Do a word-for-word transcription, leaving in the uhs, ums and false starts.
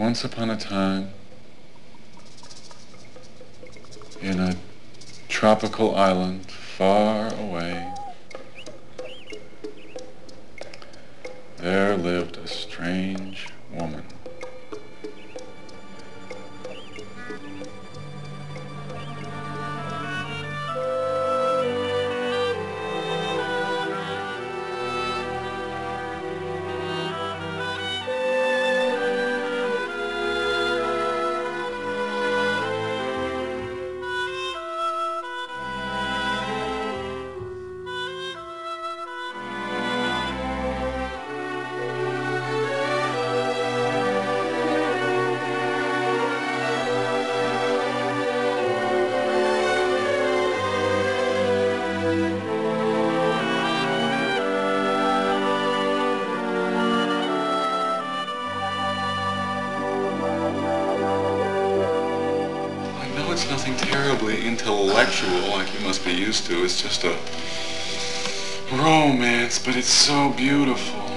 Once upon a time, in a tropical island far away, there lived a strange woman. It's nothing terribly intellectual like you must be used to. It's just a romance, but it's so beautiful.